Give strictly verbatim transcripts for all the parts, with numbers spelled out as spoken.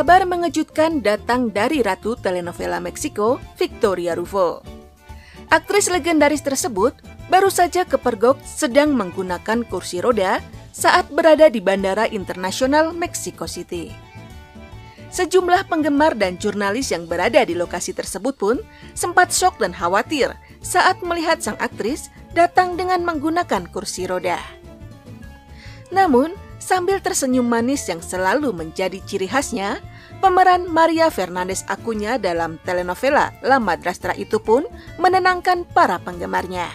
kabar mengejutkan datang dari ratu telenovela Meksiko, Victoria Ruffo. Aktris legendaris tersebut baru saja kepergok sedang menggunakan kursi roda saat berada di Bandara Internasional Mexico City. Sejumlah penggemar dan jurnalis yang berada di lokasi tersebut pun sempat shock dan khawatir saat melihat sang aktris datang dengan menggunakan kursi roda. Namun, sambil tersenyum manis yang selalu menjadi ciri khasnya, pemeran Maria Fernandez akunya dalam telenovela La Madrastra itu pun menenangkan para penggemarnya.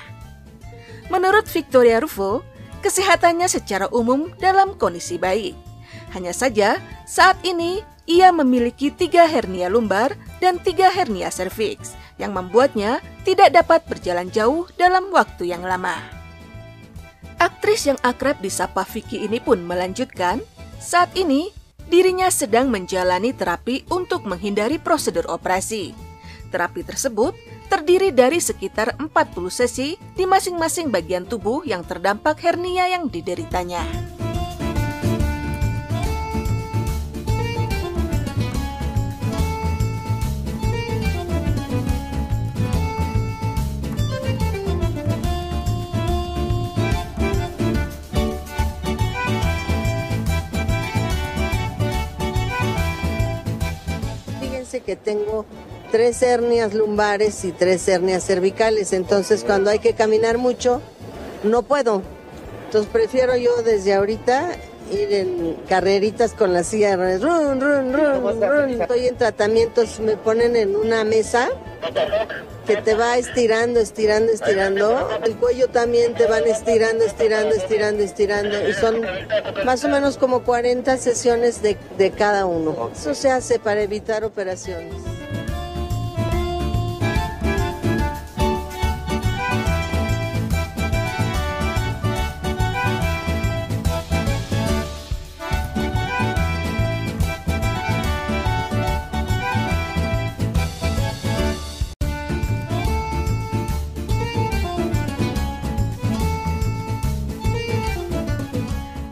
Menurut Victoria Ruffo, kesehatannya secara umum dalam kondisi baik. Hanya saja, saat ini ia memiliki tiga hernia lumbar dan tiga hernia serviks yang membuatnya tidak dapat berjalan jauh dalam waktu yang lama. Aktris yang akrab disapa Vicky ini pun melanjutkan, saat ini dirinya sedang menjalani terapi untuk menghindari prosedur operasi. Terapi tersebut terdiri dari sekitar empat puluh sesi di masing-masing bagian tubuh yang terdampak hernia yang dideritanya. Que tengo tres hernias lumbares y tres hernias cervicales, entonces cuando hay que caminar mucho no puedo, entonces prefiero yo desde ahorita ir en carreritas con la silla de run, run, run, run. Estoy en tratamientos, me ponen en una mesa que te va estirando, estirando, estirando, el cuello también te van estirando, estirando, estirando, estirando, y son más o menos como cuarenta sesiones de, de cada uno. Eso se hace para evitar operaciones.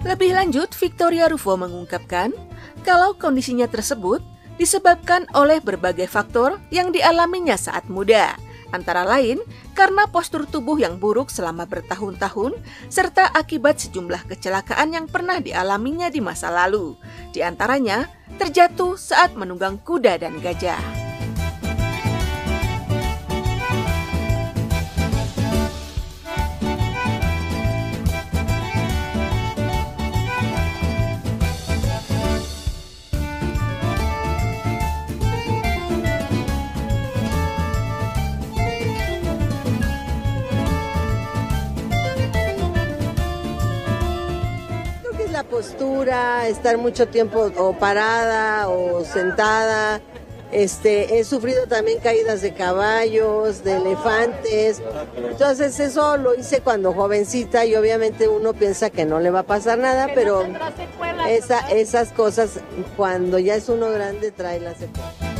Lebih lanjut, Victoria Ruffo mengungkapkan kalau kondisinya tersebut disebabkan oleh berbagai faktor yang dialaminya saat muda, antara lain karena postur tubuh yang buruk selama bertahun-tahun serta akibat sejumlah kecelakaan yang pernah dialaminya di masa lalu, di antaranya terjatuh saat menunggang kuda dan gajah. La postura, estar mucho tiempo o parada o sentada, este, he sufrido también caídas de caballos, de elefantes, entonces eso lo hice cuando jovencita y obviamente uno piensa que no le va a pasar nada, pero esa, esas cosas cuando ya es uno grande trae las secuelas.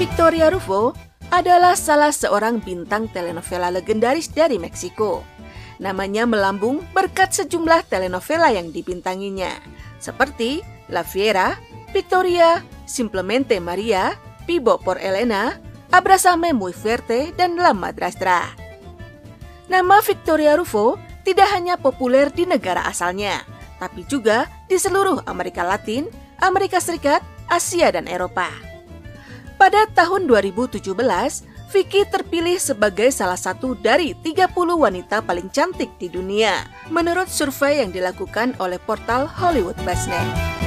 Victoria Ruffo adalah salah seorang bintang telenovela legendaris dari Meksiko. Namanya melambung berkat sejumlah telenovela yang dibintanginya, seperti La Fiera, Victoria, Simplemente María, Vivo por Elena, Abrázame Muy Fuerte, dan La Madrastra. Nama Victoria Ruffo tidak hanya populer di negara asalnya, tapi juga di seluruh Amerika Latin, Amerika Serikat, Asia, dan Eropa. Pada tahun dua ribu tujuh belas, Vicky terpilih sebagai salah satu dari tiga puluh wanita paling cantik di dunia, menurut survei yang dilakukan oleh portal Hollywood Business.